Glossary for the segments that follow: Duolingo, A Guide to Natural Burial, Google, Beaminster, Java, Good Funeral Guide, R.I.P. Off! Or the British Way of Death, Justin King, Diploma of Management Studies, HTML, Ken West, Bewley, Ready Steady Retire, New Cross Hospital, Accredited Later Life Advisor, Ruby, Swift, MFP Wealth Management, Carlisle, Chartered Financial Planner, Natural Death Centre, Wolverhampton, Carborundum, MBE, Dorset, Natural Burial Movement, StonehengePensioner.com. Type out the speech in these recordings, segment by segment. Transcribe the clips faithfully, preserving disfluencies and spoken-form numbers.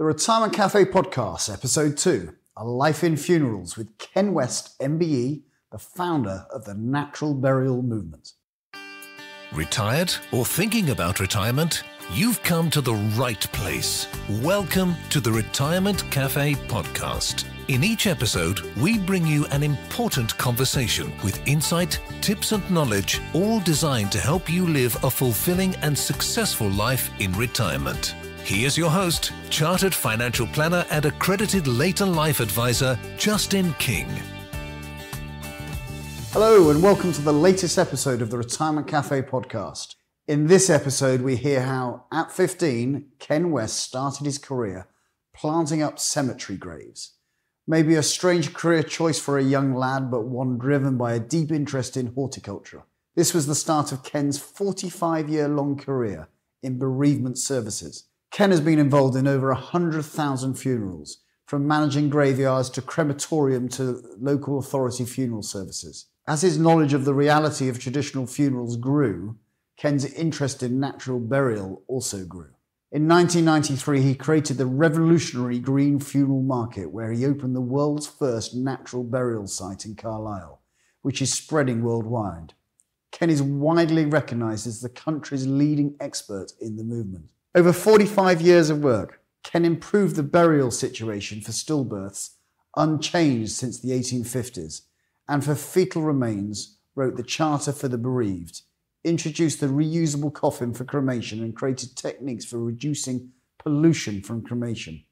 The Retirement Cafe Podcast, Episode two, A Life in Funerals with Ken West, M B E, the founder of the Natural Burial Movement. Retired or thinking about retirement? You've come to the right place. Welcome to the Retirement Cafe Podcast. In each episode, we bring you an important conversation with insight, tips and knowledge, all designed to help you live a fulfilling and successful life in retirement. Here's your host, Chartered Financial Planner and Accredited Later Life Advisor, Justin King. Hello and welcome to the latest episode of the Retirement Cafe Podcast. In this episode, we hear how, at fifteen, Ken West started his career planting up cemetery graves. Maybe a strange career choice for a young lad, but one driven by a deep interest in horticulture. This was the start of Ken's forty-five-year-long career in bereavement services. Ken has been involved in over one hundred thousand funerals, from managing graveyards to crematorium to local authority funeral services. As his knowledge of the reality of traditional funerals grew, Ken's interest in natural burial also grew. In nineteen ninety-three, he created the revolutionary Green Funeral Market, where he opened the world's first natural burial site in Carlisle, which is spreading worldwide. Ken is widely recognised as the country's leading expert in the movement. Over forty-five years of work, Ken improved the burial situation for stillbirths, unchanged since the eighteen fifties, and for fetal remains wrote the Charter for the Bereaved, introduced the reusable coffin for cremation and created techniques for reducing pollution from cremation.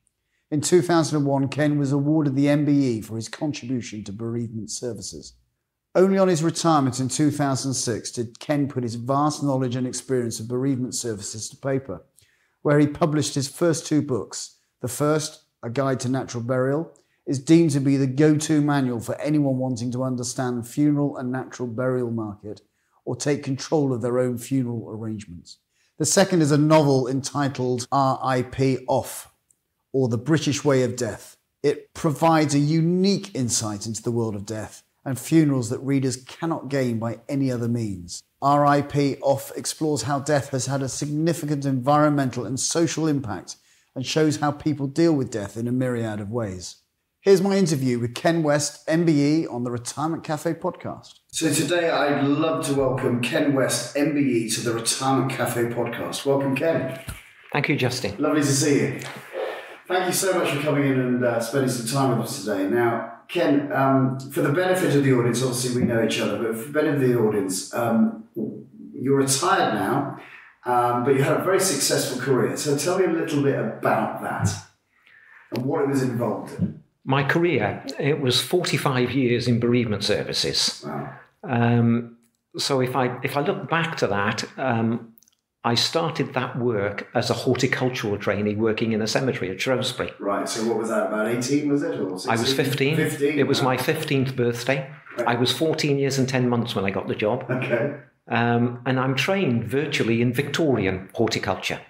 In two thousand one, Ken was awarded the M B E for his contribution to bereavement services. Only on his retirement in two thousand six did Ken put his vast knowledge and experience of bereavement services to paper, where he published his first two books. The first, A Guide to Natural Burial, is deemed to be the go-to manual for anyone wanting to understand the funeral and natural burial market or take control of their own funeral arrangements. The second is a novel entitled R I P Off! Or the British Way of Death. It provides a unique insight into the world of death and funerals that readers cannot gain by any other means. R I P Off! Explores how death has had a significant environmental and social impact and shows how people deal with death in a myriad of ways. Here's my interview with Ken West, M B E, on the Retirement Cafe Podcast. So today I'd love to welcome Ken West, M B E, to the Retirement Cafe Podcast. Welcome, Ken. Thank you, Justin. Lovely to see you. Thank you so much for coming in and uh, spending some time with us today. Now, Ken, um, for the benefit of the audience, obviously we know each other, but for the benefit of the audience, um, you're retired now, um, but you had a very successful career. So tell me a little bit about that and what it was involved in. My career, it was forty-five years in bereavement services. Wow. Um, so if I, if I look back to that, um, I started that work as a horticultural trainee working in a cemetery at Shrewsbury. Right, so what was that, about eighteen, was it? Or sixteen? I was fifteen. fifteen It was my fifteenth birthday. Right. I was fourteen years and ten months when I got the job. Okay. Um, and I'm trained virtually in Victorian horticulture.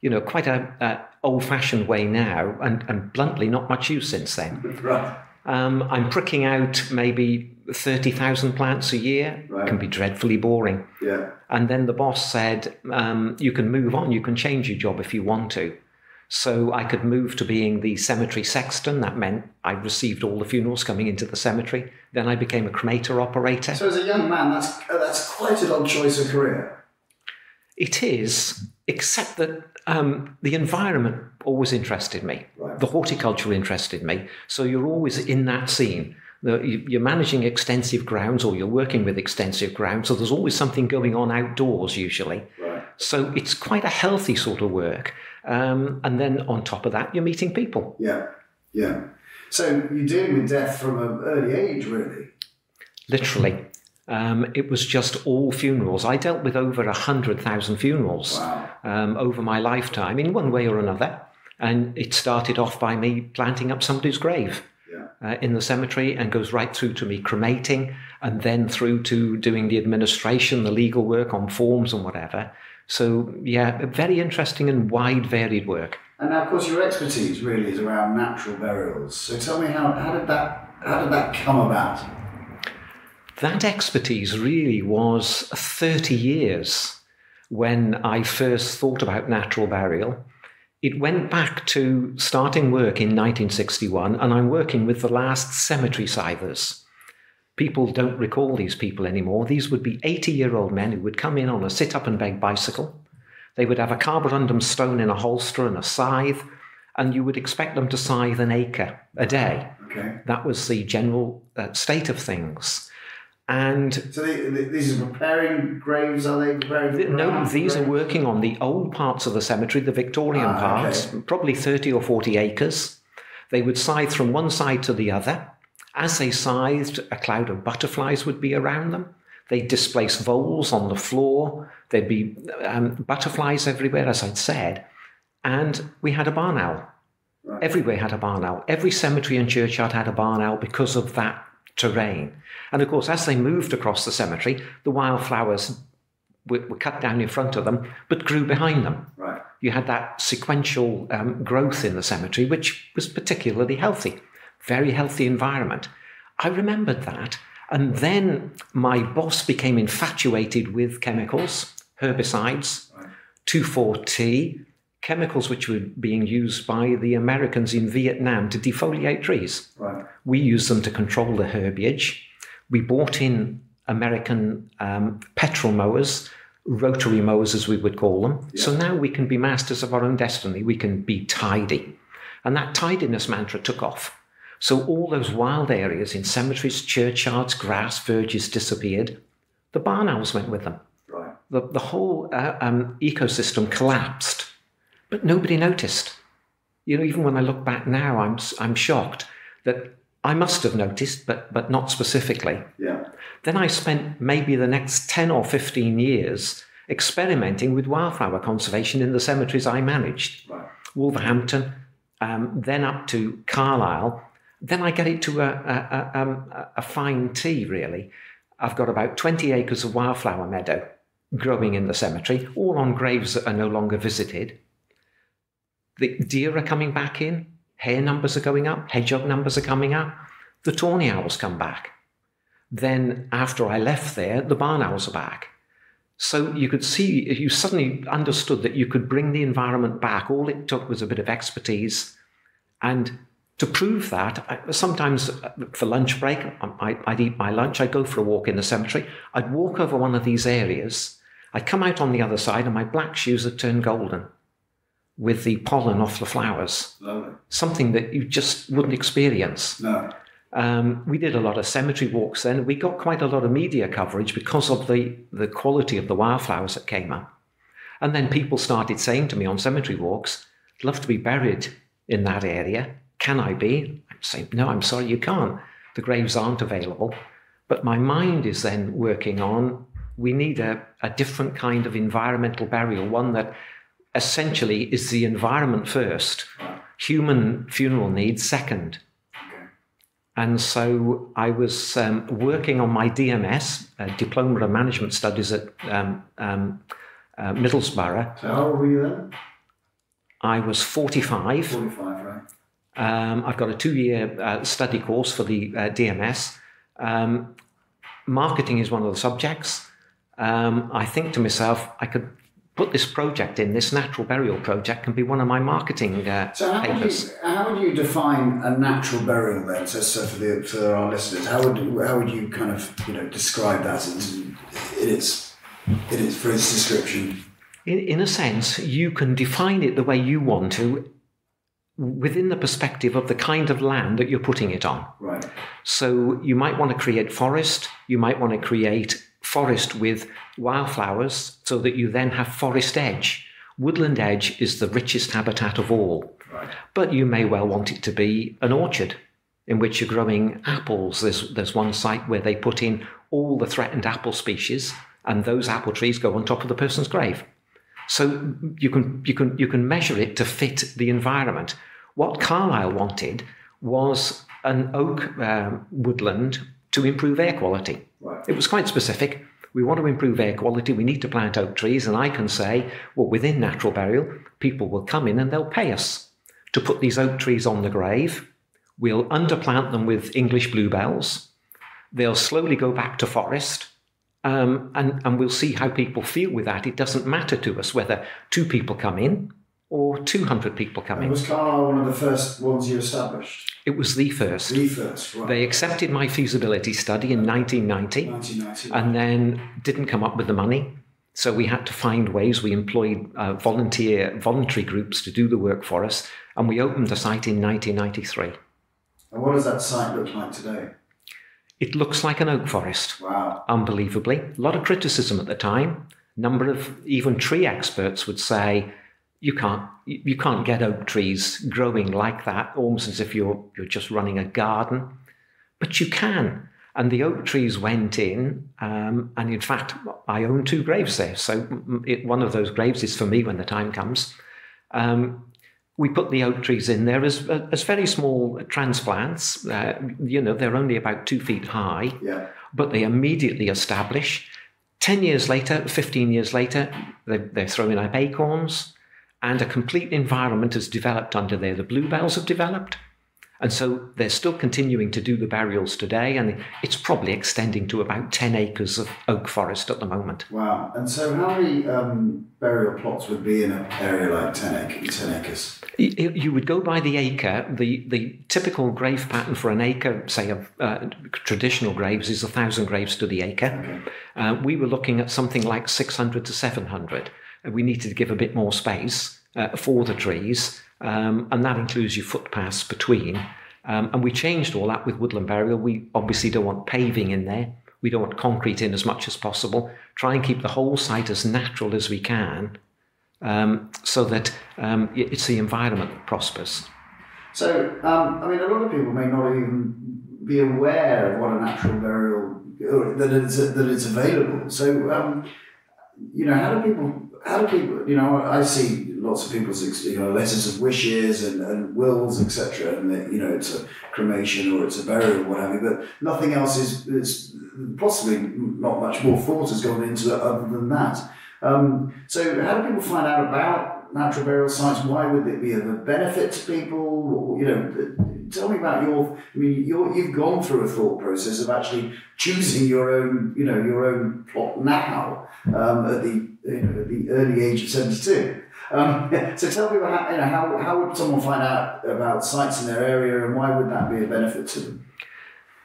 You know, quite a, a old-fashioned way now, and, and bluntly not much use since then. Right. Um, I'm pricking out maybe thirty thousand plants a year. Right. Can be dreadfully boring. Yeah. And then the boss said, um, you can move on, you can change your job if you want to. So I could move to being the cemetery sexton. That meant I received all the funerals coming into the cemetery. Then I became a cremator operator. So as a young man, that's, that's quite an odd choice of career. It is, except that um, the environment always interested me. Right. The horticulture interested me. So you're always in that scene. You're managing extensive grounds or you're working with extensive grounds, so there's always something going on outdoors usually. Right. So it's quite a healthy sort of work. Um, and then on top of that, you're meeting people. Yeah, yeah. So you're dealing with death from an early age, really? Literally. Um, it was just all funerals. I dealt with over one hundred thousand funerals. Wow. um, over my lifetime in one way or another. And it started off by me planting up somebody's grave. Uh, in the cemetery, and goes right through to me cremating and then through to doing the administration, the legal work on forms and whatever. So, yeah, very interesting and wide varied work. And now, of course, your expertise really is around natural burials. So tell me, how, how, did, that, how did that come about? That expertise really was thirty years when I first thought about natural burial. it went back to starting work in nineteen sixty-one, and I'm working with the last cemetery scythers. People don't recall these people anymore. These would be eighty-year-old men who would come in on a sit-up-and-beg bicycle. They would have a carborundum stone in a holster and a scythe, and you would expect them to scythe an acre a day. Okay. That was the general uh, state of things. And so they, they, these are preparing graves, are they? Preparing the, no, these graves? Are working on the old parts of the cemetery, the Victorian ah, parts, okay. Probably thirty or forty acres. They would scythe from one side to the other. As they scythed, a cloud of butterflies would be around them. They'd displace voles on the floor. There'd be um, butterflies everywhere, as I'd said. And we had a barn owl. Right. Everywhere had a barn owl. Every cemetery and churchyard had a barn owl because of that terrain. And of course, as they moved across the cemetery, the wildflowers were, were cut down in front of them, but grew behind them. Right. You had that sequential um, growth in the cemetery, which was particularly healthy. Very healthy environment. I remembered that. And then my boss became infatuated with chemicals, herbicides, two four T, chemicals which were being used by the Americans in Vietnam to defoliate trees. Right. We used them to control the herbage. We bought in American um, petrol mowers, rotary mowers as we would call them. Yeah. So now we can be masters of our own destiny. We can be tidy. And that tidiness mantra took off. So all those wild areas in cemeteries, churchyards, grass, verges disappeared. The barn owls went with them. Right. The, the whole uh, um, ecosystem collapsed, but nobody noticed. You know, even when I look back now, I'm I'm shocked that I must have noticed, but but not specifically. Yeah. Then I spent maybe the next ten or fifteen years experimenting with wildflower conservation in the cemeteries I managed. Right. Wolverhampton, um, then up to Carlisle. Then I get it to a, a, a, a fine tea, really. I've got about twenty acres of wildflower meadow growing in the cemetery, all on graves that are no longer visited. The deer are coming back in, hare numbers are going up, hedgehog numbers are coming up, the tawny owls come back. Then after I left there, the barn owls are back. So you could see, you suddenly understood that you could bring the environment back. All it took was a bit of expertise. And to prove that, I, sometimes for lunch break, I, I'd eat my lunch, I'd go for a walk in the cemetery, I'd walk over one of these areas, I'd come out on the other side and my black shoes had turned golden with the pollen off the flowers. Lovely. Something that you just wouldn't experience. No. Um, we did a lot of cemetery walks then. We got quite a lot of media coverage because of the, the quality of the wildflowers that came up. And then people started saying to me on cemetery walks, I'd love to be buried in that area. Can I be? I'm saying, no, I'm sorry, you can't. The graves aren't available. But my mind is then working on, we need a, a different kind of environmental burial, one that essentially is the environment first, human funeral needs second. And so I was um, working on my D M S, uh, Diploma of Management Studies at um, um, uh, Middlesbrough. So how old were you then? I was forty-five. forty-five, right. Um, I've got a two-year uh, study course for the uh, D M S. Um, marketing is one of the subjects. Um, I think to myself, I could put this project in, this natural burial project can be one of my marketing uh, so how papers. Would you, how would you define a natural burial then? So, so for, the, for our listeners, how would, how would you kind of you know describe that in, in, its, in its, for its description? In, in a sense, you can define it the way you want to, within the perspective of the kind of land that you're putting it on. Right. So you might want to create forest, you might want to create forest with wildflowers so that you then have forest edge. Woodland edge is the richest habitat of all. Right. But you may well want it to be an orchard in which you're growing apples. There's, there's one site where they put in all the threatened apple species and those apple trees go on top of the person's grave. So you can, you can, you can measure it to fit the environment. What Carlisle wanted was an oak um, woodland to improve air quality. Right. It was quite specific. We want to improve air quality. We need to plant oak trees. And I can say, well, within natural burial, people will come in and they'll pay us to put these oak trees on the grave. We'll underplant them with English bluebells. They'll slowly go back to forest. Um, and, and we'll see how people feel with that. It doesn't matter to us whether two people come in or two hundred people coming. And was Carlisle one of the first ones you established? It was the first. The first, right. They accepted my feasibility study in nineteen ninety, nineteen ninety and then didn't come up with the money. So we had to find ways. We employed uh, volunteer, voluntary groups to do the work for us, and we opened the site in nineteen ninety-three. And what does that site look like today? It looks like an oak forest. Wow. Unbelievably. A lot of criticism at the time. A number of even tree experts would say, you can't, you can't get oak trees growing like that, almost as if you're, you're just running a garden. But you can. And the oak trees went in, um, and in fact, I own two graves there. So it, one of those graves is for me when the time comes. Um, we put the oak trees in there as as very small transplants. Uh, you know, they're only about two feet high, yeah. But they immediately establish. Ten years later, fifteen years later, they're, they're throwing up acorns, and a complete environment has developed under there. The bluebells have developed. And so they're still continuing to do the burials today, and it's probably extending to about ten acres of oak forest at the moment. Wow. And so how many um, burial plots would be in an area like ten acres? You would go by the acre. The, the typical grave pattern for an acre, say, of uh, traditional graves is one thousand graves to the acre. Okay. Uh, we were looking at something like six hundred to seven hundred. We needed to give a bit more space uh, for the trees. Um, and that includes your footpaths between. Um, and we changed all that with woodland burial. We obviously don't want paving in there. We don't want concrete in as much as possible. Try and keep the whole site as natural as we can um, so that um, it's the environment that prospers. So, um, I mean, a lot of people may not even be aware of what a natural burial, that it's, that it's available. So, um, you know, how do people, how do people, you know, I see lots of people's, you know, letters of wishes and, and wills, et cetera. And that, you know, it's a cremation or it's a burial or what have you, but nothing else is, is possibly not much more thought has gone into it other than that. Um, so how do people find out about natural burial sites? Why would it be of a benefit to people? Or, you know, tell me about your, I mean, you're, you've gone through a thought process of actually choosing your own, you know, your own plot now um, at the, you know, at the early age of seventy-two. Um, so tell people how, you know, how, how would someone find out about sites in their area, and why would that be a benefit to them?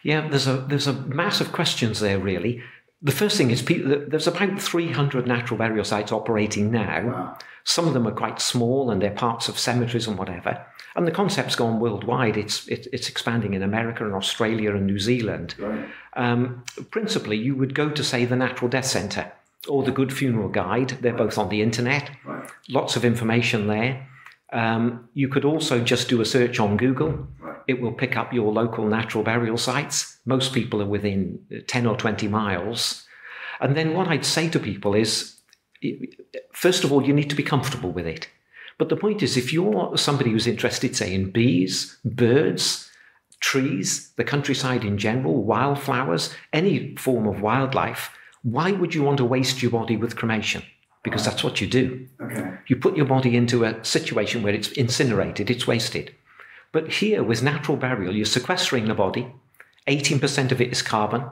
Yeah, there's a there's a mass of questions there, really. The first thing is people, there's about three hundred natural burial sites operating now. Wow. Some of them are quite small, and they're parts of cemeteries and whatever. And the concept's gone worldwide. It's it, it's expanding in America and Australia and New Zealand. Right. Um, principally, you would go to, say, the Natural Death Centre or the Good Funeral Guide. They're both on the internet. Right. Lots of information there. Um, you could also just do a search on Google. Right. It will pick up your local natural burial sites. Most people are within ten or twenty miles. And then what I'd say to people is, first of all, you need to be comfortable with it. But the point is, if you're somebody who's interested, say, in bees, birds, trees, the countryside in general, wildflowers, any form of wildlife, why would you want to waste your body with cremation? Because that's what you do. Okay. You put your body into a situation where it's incinerated, it's wasted. But here with natural burial, you're sequestering the body. eighteen percent of it is carbon.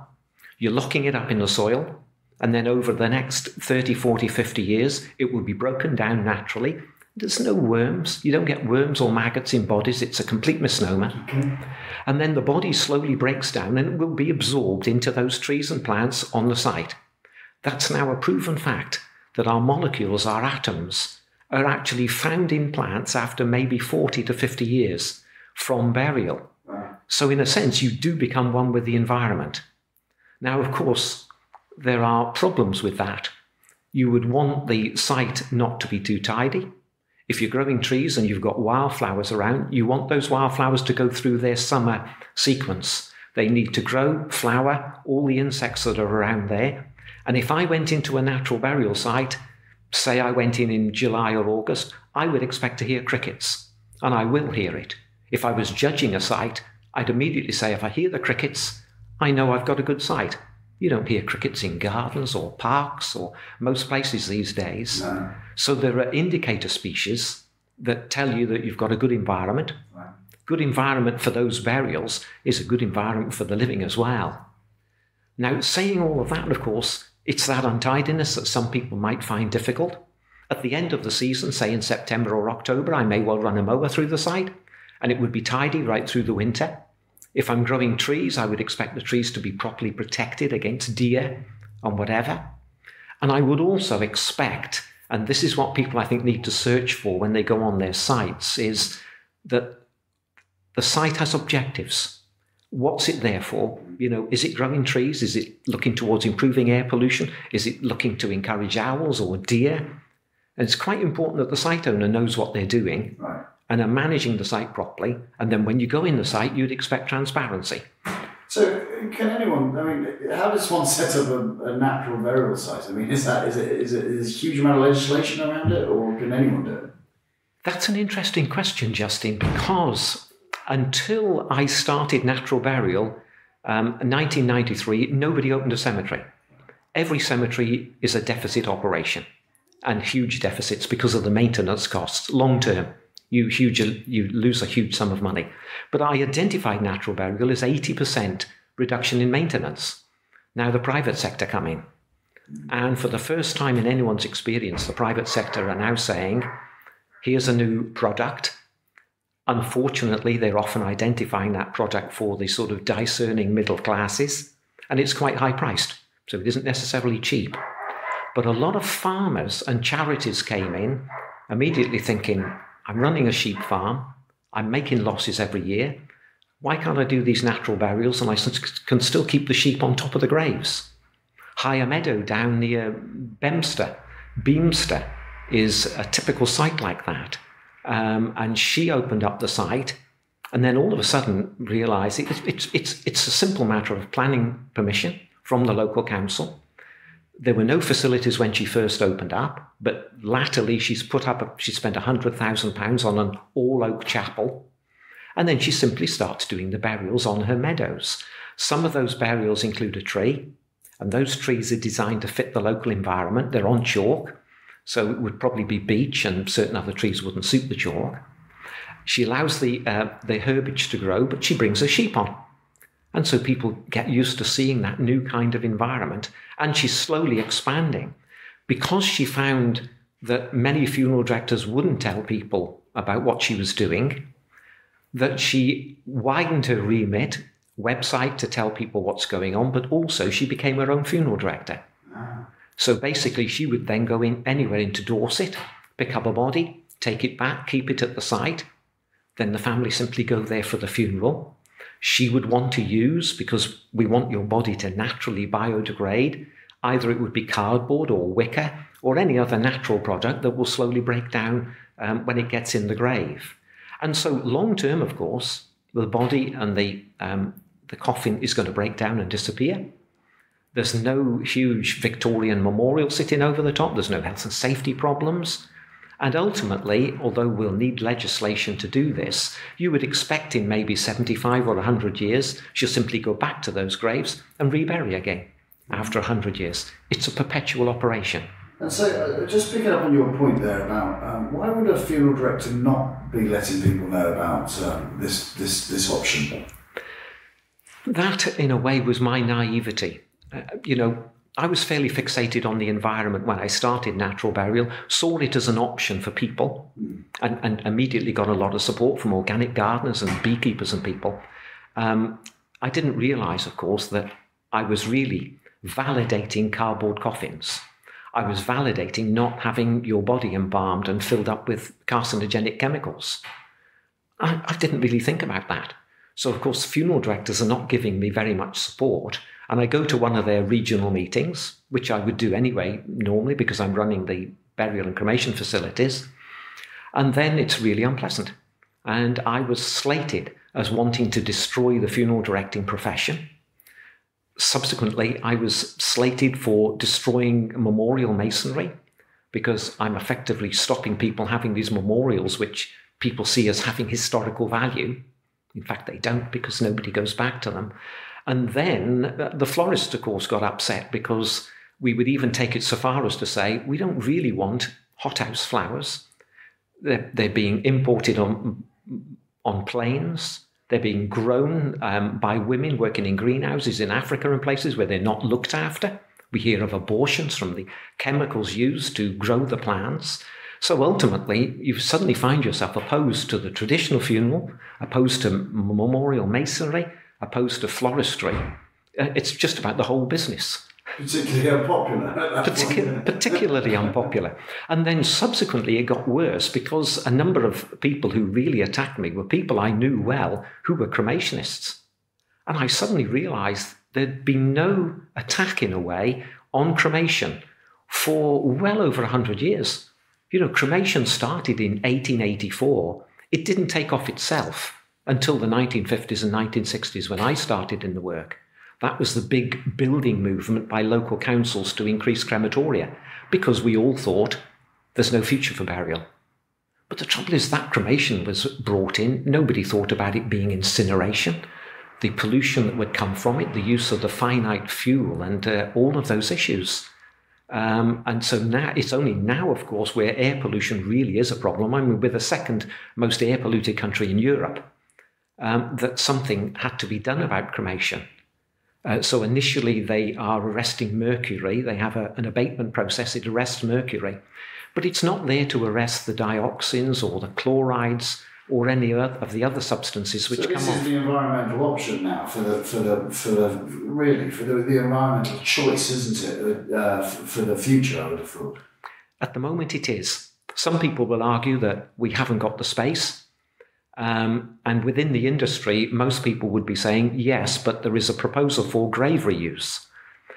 You're locking it up in the soil. And then over the next thirty, forty, fifty years, it will be broken down naturally. There's no worms. You don't get worms or maggots in bodies. It's a complete misnomer. Okay. And then the body slowly breaks down and it will be absorbed into those trees and plants on the site. That's now a proven fact that our molecules, our atoms, are actually found in plants after maybe forty to fifty years from burial. Wow. So in a sense, you do become one with the environment. Now, of course, there are problems with that. You would want the site not to be too tidy. If you're growing trees and you've got wildflowers around, you want those wildflowers to go through their summer sequence. They need to grow, flower, all the insects that are around there. And if I went into a natural burial site, say I went in in July or August, I would expect to hear crickets, and I will hear it. If I was judging a site, I'd immediately say, if I hear the crickets, I know I've got a good site. You don't hear crickets in gardens or parks or most places these days. No. So there are indicator species that tell you that you've got a good environment. Right. Good environment for those burials is a good environment for the living as well. Now, saying all of that, of course, it's that untidiness that some people might find difficult. At the end of the season, say in September or October, I may well run a mower through the site, and it would be tidy right through the winter. If I'm growing trees, I would expect the trees to be properly protected against deer and whatever. And I would also expect, and this is what people I think need to search for when they go on their sites, is that the site has objectives. What's it there for? You know, is it growing trees? Is it looking towards improving air pollution? Is it looking to encourage owls or deer? And it's quite important that the site owner knows what they're doing and are managing the site properly. And then when you go in the site, you'd expect transparency. So can anyone, I mean, how does one set up a, a natural burial site? I mean, is that, is it, is it, is a huge amount of legislation around it, or can anyone do it? That's an interesting question, Justin, because until I started Natural Burial, um, nineteen ninety-three, nobody opened a cemetery. Every cemetery is a deficit operation, and huge deficits because of the maintenance costs, long-term. You, huge, you lose a huge sum of money. But I identified natural burial as eighty percent reduction in maintenance. Now the private sector come in. And for the first time in anyone's experience, the private sector are now saying, here's a new product. Unfortunately, they're often identifying that product for the sort of discerning middle classes, and it's quite high priced, so it isn't necessarily cheap. But a lot of farmers and charities came in immediately thinking, I'm running a sheep farm, I'm making losses every year, why can't I do these natural burials and I can still keep the sheep on top of the graves? High Meadow down near Beaminster, Beaminster is a typical site like that. Um, and she opened up the site and then all of a sudden realised it, it, it's, it's a simple matter of planning permission from the local council. There were no facilities when she first opened up, but latterly she's put up, a, she spent one hundred thousand pounds on an all-oak chapel, and then she simply starts doing the burials on her meadows. Some of those burials include a tree, and those trees are designed to fit the local environment. They're on chalk, so it would probably be beech, and certain other trees wouldn't suit the chalk. She allows the, uh, the herbage to grow, but she brings her sheep on. And so people get used to seeing that new kind of environment, and she's slowly expanding. Because she found that many funeral directors wouldn't tell people about what she was doing, that she widened her remit, website to tell people what's going on, but also she became her own funeral director. So basically she would then go in anywhere into Dorset, pick up a body, take it back, keep it at the site, then the family simply go there for the funeral. She would want to use, because we want your body to naturally biodegrade, either it would be cardboard or wicker or any other natural product that will slowly break down um, when it gets in the grave. And so long term, of course, the body and the, um, the coffin is going to break down and disappear. There's no huge Victorian memorial sitting over the top. There's no health and safety problems. And ultimately, although we'll need legislation to do this, you would expect in maybe seventy-five or a hundred years, she'll simply go back to those graves and rebury again after a hundred years. It's a perpetual operation. And so, uh, just picking up on your point there about um, why would a funeral director not be letting people know about um, this, this, this option? That, in a way, was my naivety. Uh, you know, I was fairly fixated on the environment when I started Natural Burial, saw it as an option for people, and, and immediately got a lot of support from organic gardeners and beekeepers and people. Um, I didn't realise, of course, that I was really validating cardboard coffins. I was validating not having your body embalmed and filled up with carcinogenic chemicals. I, I didn't really think about that. So, of course, funeral directors are not giving me very much support. And I go to one of their regional meetings, which I would do anyway, normally, because I'm running the burial and cremation facilities. And then it's really unpleasant. And I was slated as wanting to destroy the funeral directing profession. Subsequently, I was slated for destroying memorial masonry, because I'm effectively stopping people having these memorials, which people see as having historical value. In fact, they don't, because nobody goes back to them. And then the florist, of course, got upset because we would even take it so far as to say, we don't really want hothouse flowers. They're, they're being imported on, on planes. They're being grown um, by women working in greenhouses in Africa and places where they're not looked after We hear of abortions from the chemicals used to grow the plants. So ultimately, you suddenly find yourself opposed to the traditional funeral, opposed to memorial masonry, opposed to floristry. It's just about the whole business. Particularly unpopular. Partic particularly unpopular. And then subsequently it got worse, because a number of people who really attacked me were people I knew well who were cremationists. And I suddenly realised there'd been no attack, in a way, on cremation for well over a hundred years. You know, cremation started in eighteen eighty-four. It didn't take off itself until the nineteen fifties and nineteen sixties when I started in the work. That was the big building movement by local councils to increase crematoria, because we all thought there's no future for burial. But the trouble is that cremation was brought in. Nobody thought about it being incineration, the pollution that would come from it, the use of the finite fuel, and uh, all of those issues. Um, and so now, it's only now, of course, where air pollution really is a problem. I mean, we're the second most air polluted country in Europe, um, that something had to be done about cremation. Uh, so initially they are arresting mercury. They have a, an abatement process. It arrests mercury. But it's not there to arrest the dioxins or the chlorides or any of the other substances which so come off. So this is the environmental option now for the, for the, for the really, for the, the environmental choice, isn't it, uh, for the future, I would have thought? At the moment it is. Some people will argue that we haven't got the space. Um, and within the industry, most people would be saying, yes, but there is a proposal for grave reuse.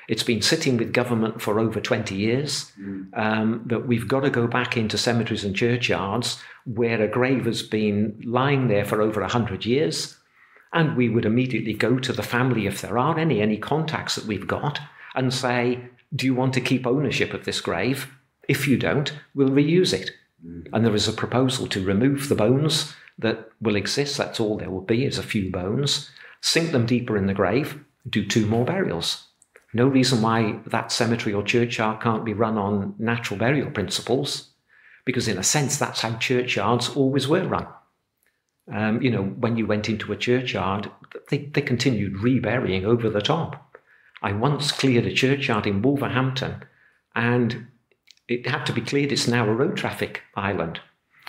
It's been sitting with government for over twenty years, mm. um, that we've got to go back into cemeteries and churchyards where a grave has been lying there for over a hundred years. And we would immediately go to the family, if there are any, any contacts that we've got, and say, do you want to keep ownership of this grave? If you don't, we'll reuse it. Mm. And there is a proposal to remove the bones that will exist. That's all there will be, is a few bones. Sink them deeper in the grave, do two more burials. No reason why that cemetery or churchyard can't be run on natural burial principles, because in a sense, that's how churchyards always were run. Um, you know, when you went into a churchyard, they, they continued reburying over the top. I once cleared a churchyard in Wolverhampton, and it had to be cleared. It's now a road traffic island.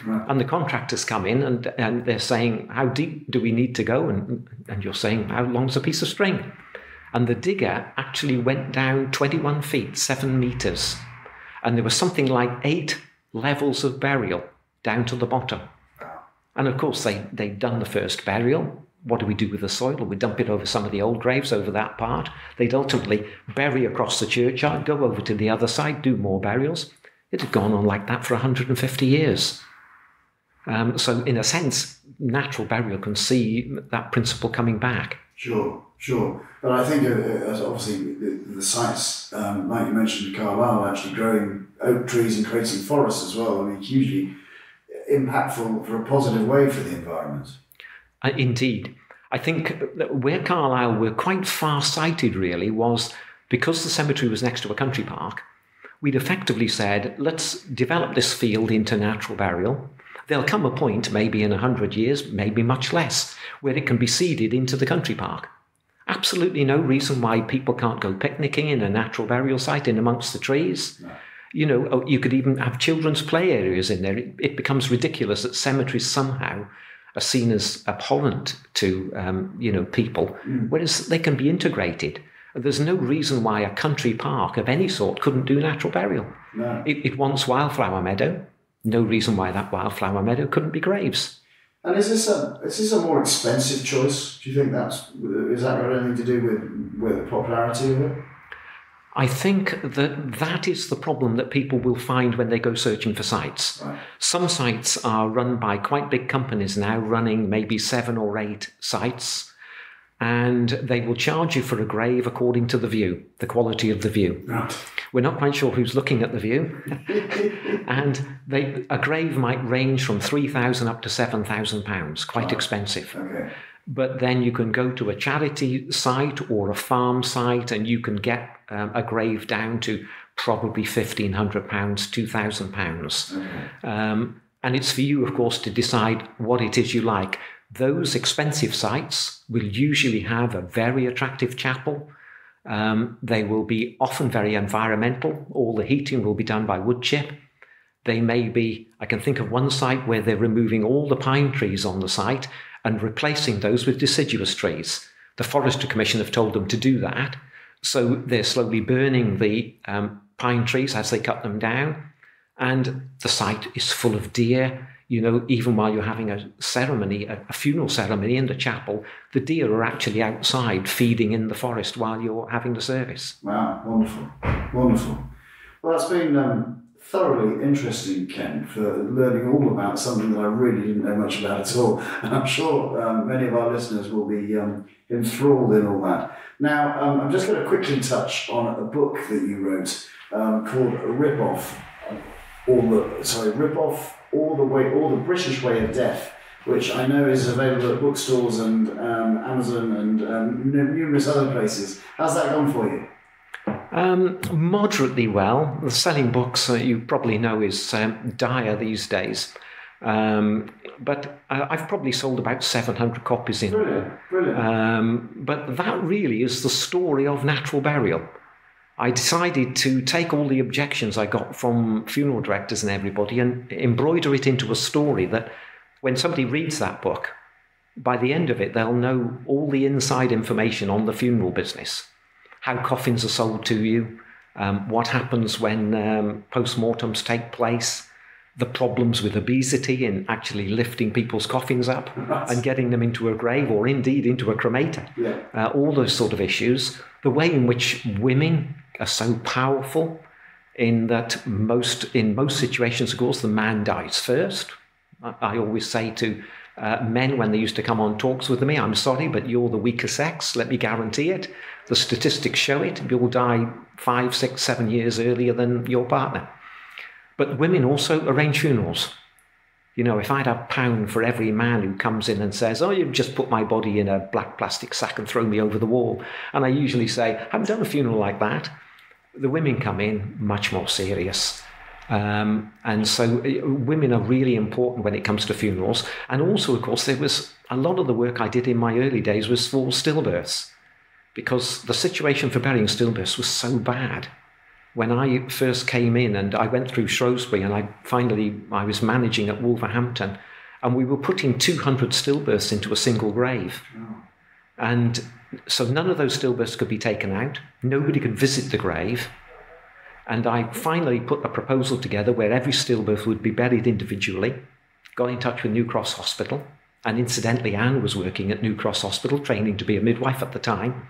Right. And the contractors come in and, and they're saying, how deep do we need to go? And, and you're saying, how long's a piece of string? And the digger actually went down twenty-one feet, seven meters. And there was something like eight levels of burial down to the bottom. And of course, they, they'd done the first burial. What do we do with the soil? Well, we dump it over some of the old graves over that part. They'd ultimately bury across the churchyard, go over to the other side, do more burials. It had gone on like that for a hundred and fifty years. Um, so, in a sense, natural burial can see that principle coming back. Sure, sure. But I think, uh, obviously, the, the sites, um, like you mentioned, Carlisle, actually growing oak trees and creating forests as well. I mean, hugely impactful for a positive way for the environment. Uh, indeed. I think where Carlisle were quite far-sighted, really, was because the cemetery was next to a country park, we'd effectively said, let's develop this field into natural burial. There'll come a point, maybe in a hundred years, maybe much less, where it can be seeded into the country park. Absolutely no reason why people can't go picnicking in a natural burial site in amongst the trees. No. You know, you could even have children's play areas in there. It, it becomes ridiculous that cemeteries somehow are seen as abhorrent to, um, you know, people, mm. whereas they can be integrated. There's no reason why a country park of any sort couldn't do natural burial. No. It, it wants Wildflower Meadow. No reason why that Wildflower Meadow couldn't be graves. And is this a is this a more expensive choice? Do you think that's is that got anything to do with with the popularity of it? I think that that is the problem that people will find when they go searching for sites. Right. Some sites are run by quite big companies now, running maybe seven or eight sites, and they will charge you for a grave according to the view, the quality of the view. Right. We're not quite sure who's looking at the view. And they, a grave might range from three thousand pounds up to seven thousand pounds, quite wow. expensive. Okay. But then you can go to a charity site or a farm site and you can get um, a grave down to probably fifteen hundred pounds, two thousand pounds. Okay. Um, and it's for you, of course, to decide what it is you like. Those expensive sites will usually have a very attractive chapel, Um, they will be often very environmental. All the heating will be done by wood chip. They may be, I can think of one site where they're removing all the pine trees on the site and replacing those with deciduous trees. The Forestry Commission have told them to do that. So they're slowly burning the um, pine trees as they cut them down. And the site is full of deer. You know, even while you're having a ceremony, a funeral ceremony in the chapel, the deer are actually outside feeding in the forest while you're having the service. Wow, wonderful, wonderful. Well, it's been um, thoroughly interesting, Ken, for learning all about something that I really didn't know much about at all. And I'm sure um, many of our listeners will be um, enthralled in all that. Now, um, I'm just going to quickly touch on a book that you wrote um, called Rip Off. All the sorry, Rip Off, All the Way, All the British Way of Death, which I know is available at bookstores and um, Amazon and um, numerous other places. How's that gone for you? Um, moderately well. The selling books, uh, you probably know, is um, dire these days. Um, but I, I've probably sold about seven hundred copies in. Brilliant, brilliant. Um, but that really is the story of natural burial. I decided to take all the objections I got from funeral directors and everybody and embroider it into a story that when somebody reads that book, by the end of it, they'll know all the inside information on the funeral business, how coffins are sold to you, um, what happens when um, post-mortems take place, the problems with obesity in actually lifting people's coffins up That's... and getting them into a grave or indeed into a cremator, yeah. uh, all those sort of issues, the way in which women are so powerful in that most in most situations, of course, the man dies first. I, I always say to uh, men when they used to come on talks with me, I'm sorry, but you're the weaker sex. Let me guarantee it. The statistics show it. You'll die five, six, seven years earlier than your partner. But women also arrange funerals. You know, if I had a pound for every man who comes in and says, oh, you've just put my body in a black plastic sack and throw me over the wall. And I usually say, I haven't done a funeral like that. The women come in much more serious. Um, and so women are really important when it comes to funerals. And also, of course, there was a lot of the work I did in my early days was for stillbirths, because the situation for burying stillbirths was so bad. When I first came in and I went through Shrewsbury and I finally, I was managing at Wolverhampton, and we were putting two hundred stillbirths into a single grave. Oh. And so none of those stillbirths could be taken out. Nobody could visit the grave. And I finally put a proposal together where every stillbirth would be buried individually, got in touch with New Cross Hospital. And incidentally, Anne was working at New Cross Hospital, training to be a midwife at the time.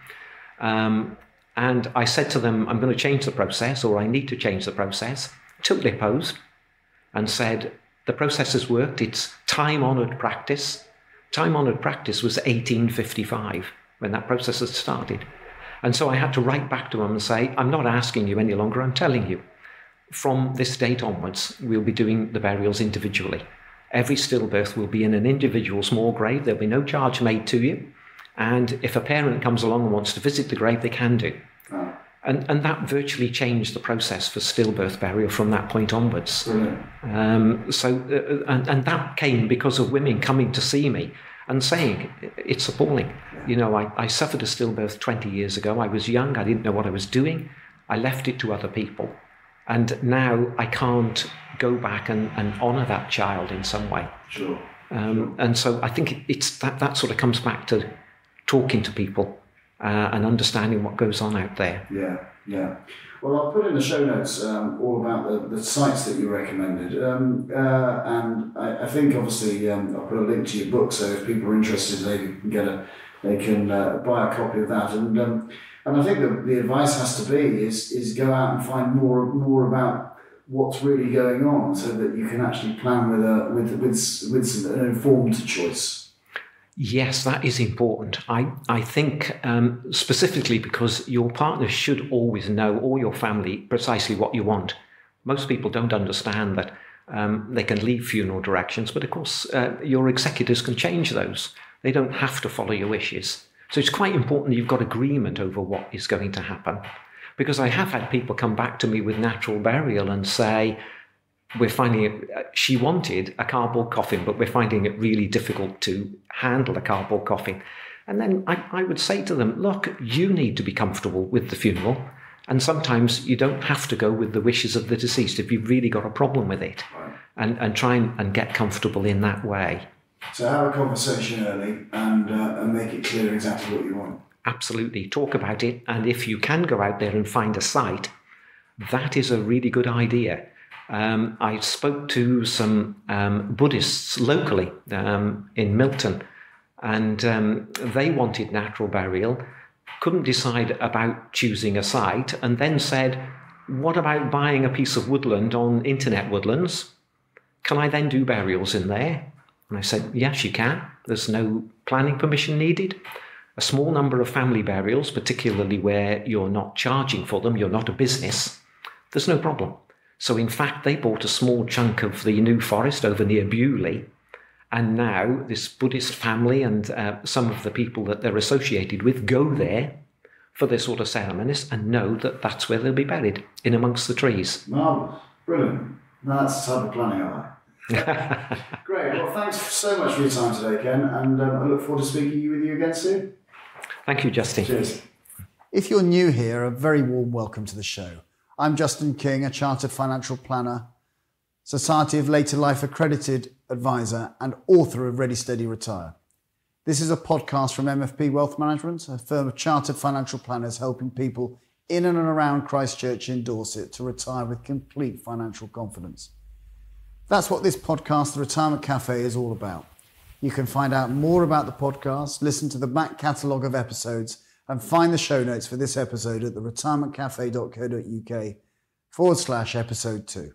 Um, And I said to them, I'm going to change the process, or I need to change the process. Totally opposed, and said, the process has worked. It's time-honoured practice. Time-honoured practice was eighteen fifty-five when that process had started. And so I had to write back to them and say, I'm not asking you any longer. I'm telling you, from this date onwards, we'll be doing the burials individually. Every stillbirth will be in an individual small grave. There'll be no charge made to you. And if a parent comes along and wants to visit the grave, they can do. Oh. And, and that virtually changed the process for stillbirth burial from that point onwards. Um, so, uh, and, and that came because of women coming to see me and saying, it's appalling. Yeah. You know, I, I suffered a stillbirth twenty years ago. I was young. I didn't know what I was doing. I left it to other people. And now I can't go back and, and honour that child in some way. Sure. Um, sure. And so I think it's that, that sort of comes back to talking to people uh, and understanding what goes on out there. Yeah, yeah. Well, I'll put in the show notes um, all about the, the sites that you recommended. Um, uh, and I, I think, obviously, um, I'll put a link to your book, so if people are interested, they can get a, they can uh, buy a copy of that. And um, and I think the, the advice has to be is is go out and find more more about what's really going on, so that you can actually plan with a with with with some, an informed choice. Yes, that is important. I, I think um, specifically because your partner should always know, or your family, precisely what you want. Most people don't understand that um, they can leave funeral directions, but of course uh, your executors can change those. They don't have to follow your wishes. So it's quite important you've got agreement over what is going to happen. Because I have had people come back to me with natural burial and say, we're finding it, she wanted a cardboard coffin, but we're finding it really difficult to handle a cardboard coffin. And then I, I would say to them, look, you need to be comfortable with the funeral. And sometimes you don't have to go with the wishes of the deceased if you've really got a problem with it. Right. And, and try and, and get comfortable in that way. So have a conversation early and, uh, and make it clear exactly what you want. Absolutely. Talk about it. And if you can go out there and find a site, that is a really good idea. Um, I spoke to some um, Buddhists locally um, in Milton, and um, they wanted natural burial, couldn't decide about choosing a site, and then said, what about buying a piece of woodland on Internet Woodlands? Can I then do burials in there? And I said, yes, you can. There's no planning permission needed. A small number of family burials, particularly where you're not charging for them, you're not a business, there's no problem. So in fact, they bought a small chunk of the New Forest over near Bewley. And now this Buddhist family and uh, some of the people that they're associated with go there for their sort of ceremonies and know that that's where they'll be buried, in amongst the trees. Marvellous. Brilliant. Now that's the type of planning I like. Great. Well, thanks so much for your time today, Ken. And um, I look forward to speaking with you again soon. Thank you, Justin. Cheers. If you're new here, a very warm welcome to the show. I'm Justin King, a Chartered Financial Planner, Society of Later Life Accredited Advisor and author of Ready Steady Retire. This is a podcast from M F P Wealth Management, a firm of chartered financial planners helping people in and around Christchurch in Dorset to retire with complete financial confidence. That's what this podcast, The Retirement Cafe, is all about. You can find out more about the podcast, listen to the back catalogue of episodes, and find the show notes for this episode at theretirementcafe.co.uk forward slash episode two.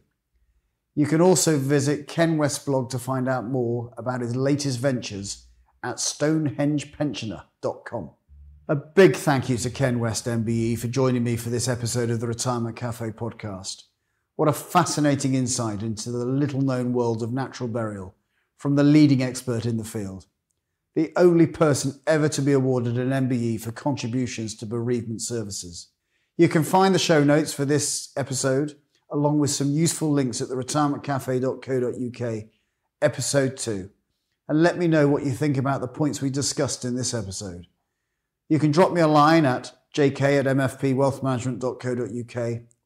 You can also visit Ken West's blog to find out more about his latest ventures at Stonehenge Pensioner dot com. A big thank you to Ken West, M B E, for joining me for this episode of the Retirement Cafe podcast. What a fascinating insight into the little-known world of natural burial from the leading expert in the field, the only person ever to be awarded an M B E for contributions to bereavement services. You can find the show notes for this episode, along with some useful links at the retirement cafe dot co dot uk, episode two. And let me know what you think about the points we discussed in this episode. You can drop me a line at j k at m f p wealth management dot co dot uk,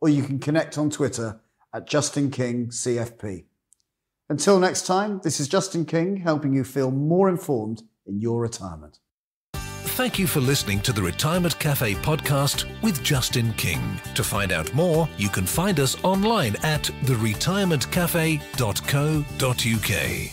or you can connect on Twitter at Justin King C F P. Until next time, this is Justin King, helping you feel more informed in your retirement. Thank you for listening to the Retirement Cafe podcast with Justin King. To find out more, you can find us online at the retirement cafe dot co dot uk.